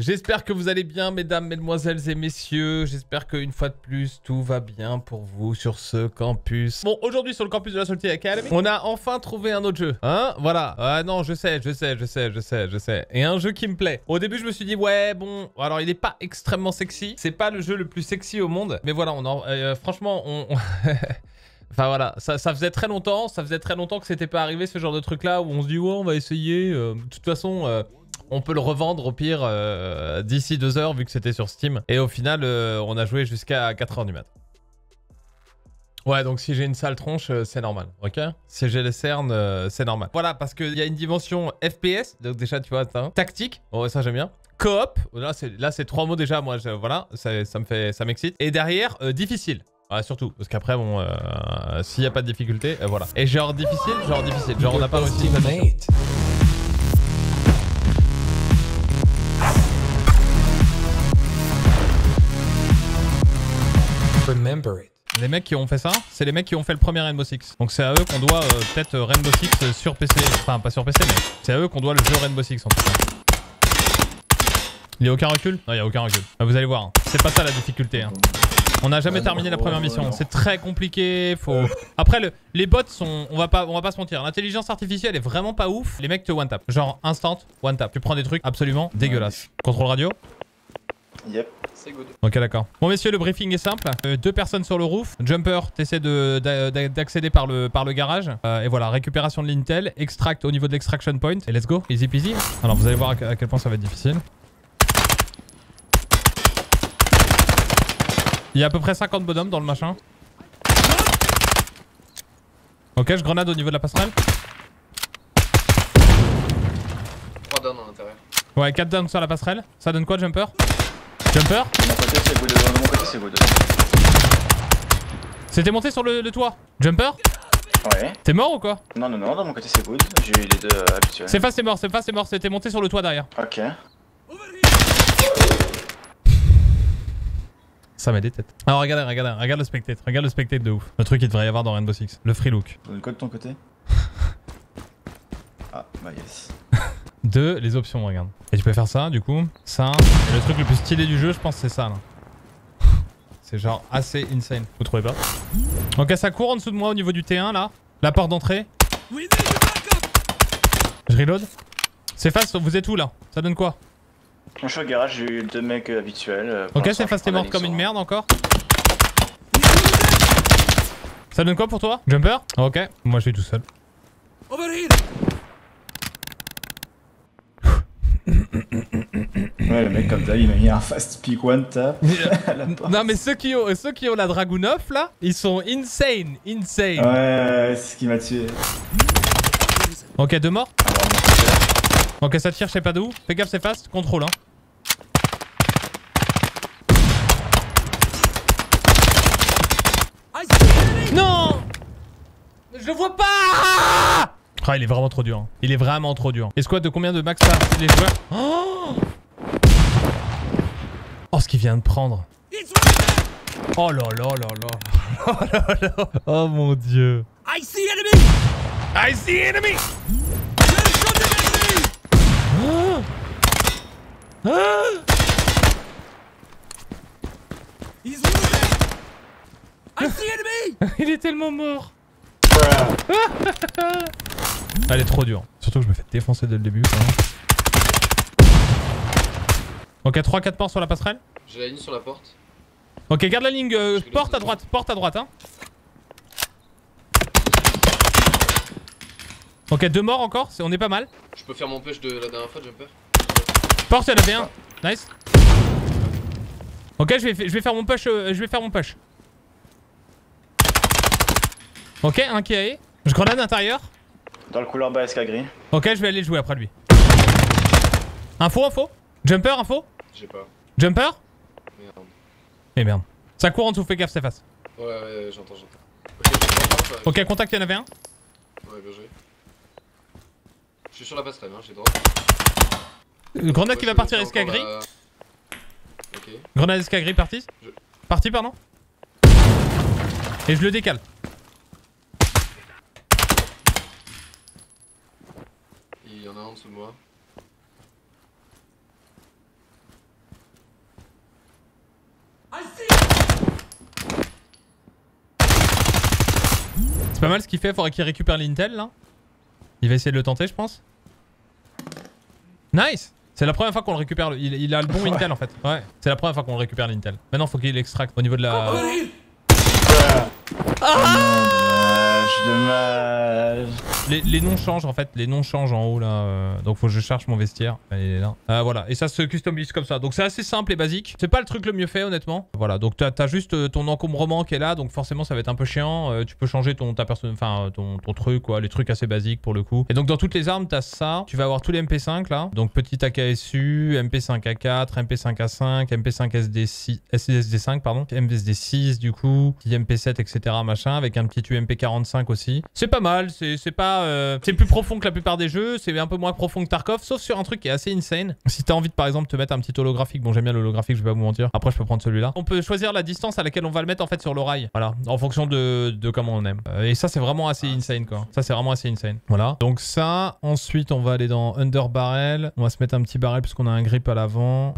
J'espère que vous allez bien, mesdames, mesdemoiselles et messieurs. J'espère qu'une fois de plus, tout va bien pour vous sur ce campus. Bon, aujourd'hui, sur le campus de la Salty Academy, on a enfin trouvé un autre jeu. Hein? Voilà. Ah non, je sais. Et un jeu qui me plaît. Au début, je me suis dit, ouais, bon, alors il n'est pas extrêmement sexy. C'est pas le jeu le plus sexy au monde. Mais voilà, on en... franchement, on... Enfin voilà, ça faisait très longtemps que c'était pas arrivé ce genre de truc là où on se dit ouais on va essayer. De toute façon on peut le revendre au pire d'ici 2 heures vu que c'était sur Steam. Et au final on a joué jusqu'à 4 h du mat. Ouais, donc si j'ai une sale tronche, c'est normal, ok? Si j'ai les cernes, c'est normal. Voilà, parce qu'il y a une dimension FPS, donc déjà, tu vois, tactique, oh, ça j'aime bien. Coop, là c'est 3 mots déjà, moi, voilà, ça m'excite. Et derrière, difficile. Ah, surtout, parce qu'après, bon, s'il n'y a pas de difficulté, voilà. Et genre difficile, genre on n'a pas réussi. Remember it. Les mecs qui ont fait ça, c'est les mecs qui ont fait le premier Rainbow Six. Donc c'est à eux qu'on doit peut-être Rainbow Six sur PC. Enfin, pas sur PC, mais c'est à eux qu'on doit le jeu Rainbow Six en tout cas. Il n'y a aucun recul? Non, il n'y a aucun recul. Vous allez voir, hein. C'est pas ça la difficulté. Hein. On n'a jamais terminé la première mission, c'est très compliqué, faut... Après, les bots sont... On va pas se mentir, l'intelligence artificielle est vraiment pas ouf. Les mecs te one-tap, genre instant one-tap. Tu prends des trucs absolument dégueulasses. Contrôle radio? Yep, c'est good. Ok, d'accord. Bon, messieurs, le briefing est simple. 2 personnes sur le roof. Jumper, t'essaies d'accéder par le garage. Et voilà, récupération de l'intel, extract au niveau de l'extraction point. Et let's go, easy peasy. Alors, vous allez voir à quel point ça va être difficile. Il y a à peu près 50 bonhommes dans le machin. Ok, je grenade au niveau de la passerelle. 3 downs à l'intérieur. Ouais, 4 downs sur la passerelle. Ça donne quoi, Jumper? Jumper? C'était monté sur le toit. Jumper? Ouais. T'es mort ou quoi? Non, non, non, dans mon côté c'est good. J'ai eu les 2 habituels. C'est mort. C'était monté sur le toit derrière. Ok. Ça met des têtes. Alors regarde le spectacle. Regarde le spectacle de ouf. Le truc qu'il devrait y avoir dans Rainbow Six. Le free look. T'as une code de ton côté? Ah, bah yes. 2, les options, regarde. Et tu peux faire ça, du coup. Ça. Et le truc le plus stylé du jeu, je pense, c'est ça, là. C'est genre assez insane. Vous trouvez pas? Ok, ça court en dessous de moi au niveau du T1, là. La porte d'entrée. Je reload. C'est fast, vous êtes où, là? Ça donne quoi? Je suis au garage, j'ai eu 2 mecs habituels. Ok, c'est fast et morte comme une merde encore. Ça donne quoi pour toi, Jumper? Ok, moi je suis tout seul. Ouais, le mec comme ça, il m'a mis un fast pick one tap. Non mais ceux qui ont la Dragoon off là, ils sont insane. Ouais, c'est ce qui m'a tué. Ok, 2 morts. Ok, ça tire, je sais pas d'où. Fais gaffe, c'est fast. Contrôle, hein. Non! Je vois pas! Ah, il est vraiment trop dur. Hein. Il est vraiment trop dur. Et squad de combien de max ça les joueurs? Oh, ce qu'il vient de prendre. Oh là là là là. Oh là là. Oh mon dieu. I see enemy! Ah, il est tellement mort. Elle est trop dure. Surtout que je me fais défoncer dès le début. Ok, 3-4 portes sur la passerelle. J'ai la ligne sur la porte. Ok, garde la ligne. Porte à droite, hein. Ok, 2 morts encore, on est pas mal. Je peux faire mon push de la dernière fois, Jumper. Porte, il y en avait un. Nice. Ok, je vais faire mon push. Ok, un qui est. Je grenade l'intérieur. Dans le couloir bas, esca gris. Ok, je vais aller jouer après lui. Info. Jumper. J'ai pas. Jumper. Merde. Eh merde. Ça court en dessous, fais gaffe, c'est face. Ouais, j'entends. Ok, contact, il y en avait un. Ouais, bien joué. Je suis sur la passerelle, hein, j'ai droit. Grenade qui va partir escagris. Ok. Grenade escagris parti. Parti, pardon. Et je le décale. Il y en a un en dessous de moi. C'est pas mal ce qu'il fait, faudrait qu'il récupère l'Intel là. Il va essayer de le tenter je pense. Nice. C'est la première fois qu'on le récupère, il a le bon Intel en fait. Ouais, c'est la première fois qu'on le récupère l'Intel. Maintenant faut qu'il l'extracte au niveau de la... Ah dommage. Les noms changent en fait, les noms changent en haut là. Donc faut que je cherche mon vestiaire. Allez, il est là. Voilà, et ça se customise comme ça. Donc c'est assez simple et basique. C'est pas le truc le mieux fait honnêtement. Voilà, donc t'as juste ton encombrement qui est là. Donc forcément ça va être un peu chiant. Tu peux changer ton truc quoi. Les trucs assez basiques pour le coup. Et donc dans toutes les armes t'as ça. Tu vas avoir tous les MP5 là. Donc petit AKSU, MP5A4, MP5A5, MP5SD5 pardon. MSD6 du coup, MP7 etc. machin, avec un petit UMP45 aussi. C'est pas mal, c'est pas... c'est plus profond que la plupart des jeux, c'est un peu moins profond que Tarkov, sauf sur un truc qui est assez insane. Si t'as envie de par exemple te mettre un petit holographique, bon j'aime bien l'holographique, je vais pas vous mentir. Après je peux prendre celui-là. On peut choisir la distance à laquelle on va le mettre en fait sur l'oreille. Voilà, en fonction de comment on aime. Et ça c'est vraiment assez insane quoi. Ça c'est vraiment assez insane. Voilà. Donc ça, ensuite on va aller dans Under Barrel. On va se mettre un petit barrel puisqu'on a un grip à l'avant.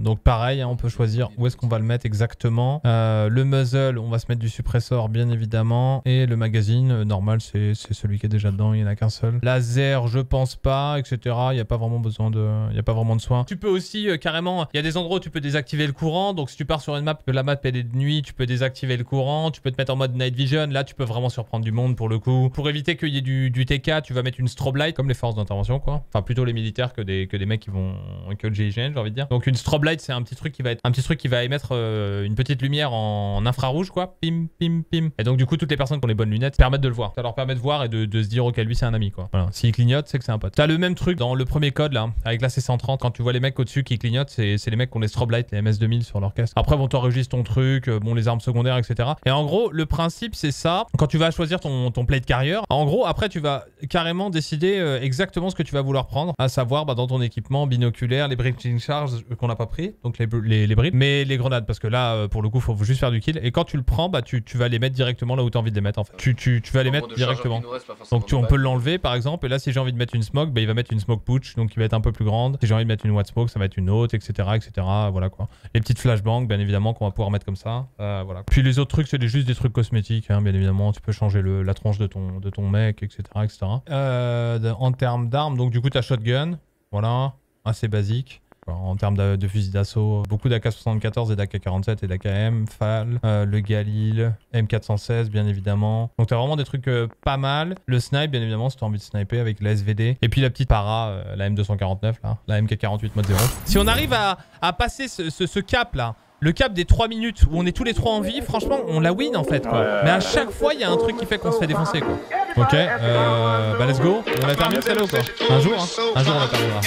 Donc pareil, hein, on peut choisir où est-ce qu'on va le mettre exactement. Le muzzle, on va se mettre du suppressor bien évidemment. Et le magazine, normal, c'est celui qui est déjà dedans, il n'y en a qu'un seul. Laser, je pense pas, etc. Il n'y a pas vraiment besoin de... Il n'y a pas vraiment de soin. Tu peux aussi carrément... Il y a des endroits où tu peux désactiver le courant. Donc si tu pars sur une map, la map elle est de nuit, tu peux désactiver le courant. Tu peux te mettre en mode night vision. Là, tu peux vraiment surprendre du monde pour le coup. Pour éviter qu'il y ait du TK, tu vas mettre une strobe light, comme les forces d'intervention quoi. Enfin, plutôt les militaires que des mecs qui vont... que le GIGN, j'ai envie de dire. Donc une strobe light, c'est un petit truc qui va être... Un petit truc qui va émettre une petite lumière en infrarouge quoi. Pim, pim, pim. Et donc du coup, toutes les personnes qui ont les bonnes lunettes permettent de le voir. Ça leur permet de voir et de se dire ok lui c'est un ami quoi. Voilà. S'il clignote c'est que c'est un pote. T'as le même truc dans le premier code là avec la C130. Quand tu vois les mecs au-dessus qui clignotent, c'est les mecs qui ont les strobe lights, les MS2000 sur leur casque. Après bon t'enregistres ton truc, bon les armes secondaires etc. Et en gros le principe c'est ça. Quand tu vas choisir ton play de carrière, en gros après tu vas carrément décider exactement ce que tu vas vouloir prendre. À savoir bah, dans ton équipement binoculaire, les breaching charges qu'on n'a pas pris, donc les bribes, mais les grenades parce que là pour le coup faut juste faire du kill. Et quand tu le prends bah tu vas les mettre directement là où tu as envie de les mettre en fait. Tu vas les mettre directement. Donc on peut l'enlever par exemple. Et là si j'ai envie de mettre une smoke, bah, il va mettre une smoke pouch, donc il va être un peu plus grande. Si j'ai envie de mettre une white smoke, ça va être une autre, etc. etc. Voilà quoi. Les petites flashbangs bien évidemment qu'on va pouvoir mettre comme ça. Voilà. Puis les autres trucs c'est juste des trucs cosmétiques hein, bien évidemment. Tu peux changer la tronche de ton mec, etc. etc. En termes d'armes, donc du coup t'as shotgun. Voilà, assez basique. En termes de fusil d'assaut, beaucoup d'AK-74 et d'AK-47 et d'AKM, Fal, le Galil, M416 bien évidemment. Donc t'as vraiment des trucs pas mal. Le snipe bien évidemment si t'as envie de sniper avec la SVD. Et puis la petite para, la M249 là, la MK48 mode 0. Si on arrive à passer ce cap là, le cap des 3 minutes où on est tous les 3 en vie, franchement on la win en fait quoi. Mais à chaque fois il y a un truc qui fait qu'on se fait défoncer quoi. Ok, bah let's go, on la termine celle-là ou quoi? Un jour hein, un jour on la terminera.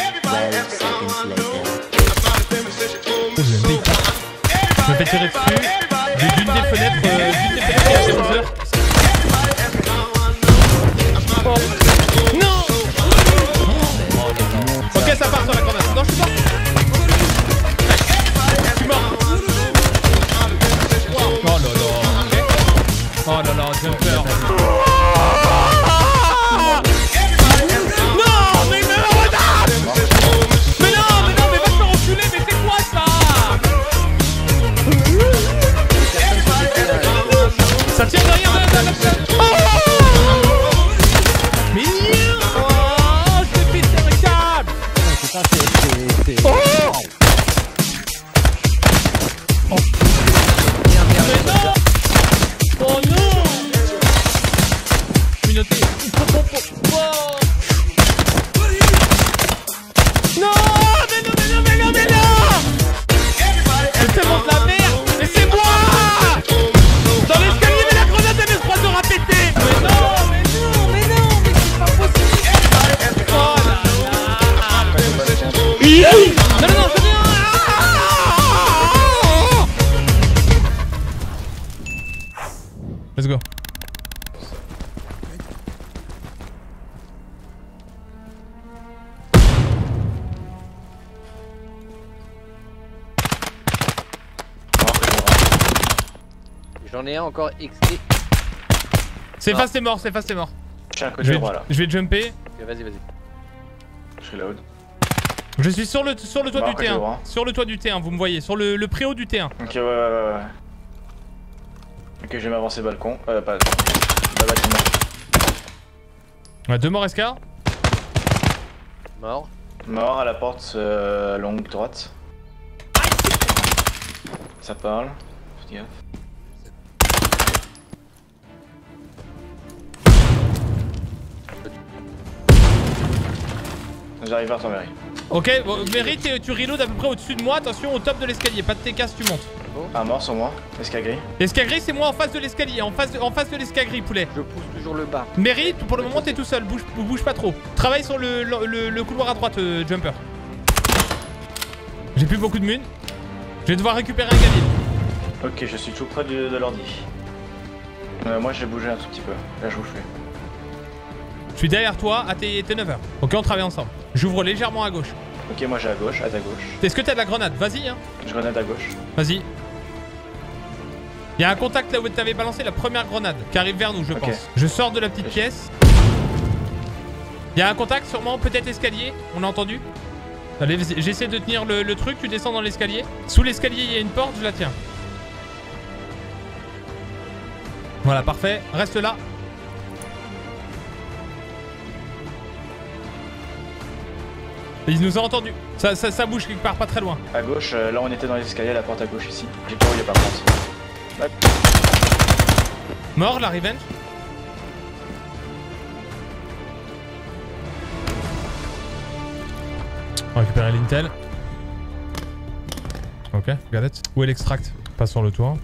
Je me fais tirer dessus d'une des fenêtres il y a 11 heures. Oh. Non! Ok, ça part sur la grenade. Non, je suis mort! Je suis mort! Oh là là! Oh là là, j'ai peur! Non! Mais non! Mais non! Mais non! Mais va te faire enculer! Mais c'est quoi ça? Ça tient derrière de la table. Mais non, je te pisse un câble. Oh. Mais non. Oh non. Minoté. Non, mais non, mais non, mais non, mais non. C'est tellement de la merde. Mais c'est moi. Dans les let's go. J'en ai un encore XD. C'est face, t'es mort, c'est face, t'es mort. Je vais jumper. Vas-y, vas-y. Je suis load. Je suis sur le toit du T1, hein. Sur le toit du T1, vous me voyez, sur le préau du T1. Ok, ouais. Ok, je vais m'avancer balcon, pas bâtiment. On a deux morts escar. Mort. Mort à la porte longue droite. Ça parle. Faites gaffe. J'arrive vers ton mairie. Ok, bon, mairie, tu reload à peu près au-dessus de moi. Attention au top de l'escalier, pas de TK si tu montes. Un mort sur moi, l'escagris. L'escagris, c'est moi en face de l'escalier, en face de l'escagris, poulet. Je pousse toujours le bas. Mairie, pour le moment, t'es tout seul, bouge pas trop. Travaille sur le couloir à droite, Jumper. J'ai plus beaucoup de mun. Je vais devoir récupérer un Galil. Ok, je suis tout près de l'ordi. Moi, j'ai bougé un tout petit peu. Là, je bouge plus. Je suis derrière toi, à tes 9h. Ok, on travaille ensemble. J'ouvre légèrement à gauche. Ok, moi j'ai à gauche, à ta gauche. Est-ce que t'as de la grenade? Vas-y, hein. Grenade à gauche. Vas-y. Y'a un contact là où t'avais balancé la première grenade qui arrive vers nous, je pense. Je sors de la petite pièce. Y'a un contact, sûrement, peut-être escalier. On a entendu. Allez, j'essaie de tenir le truc, tu descends dans l'escalier. Sous l'escalier, il y a une porte, je la tiens. Voilà, parfait. Reste là. Il nous a entendu. Ça bouge quelque part, pas très loin. À gauche, là on était dans l'escalier, la porte à gauche ici. J'ai pas où il y a pas porte. Hop. Mort, la revenge. On va récupérer l'intel. Ok, regardez. Où est l'extract? Passons le tour.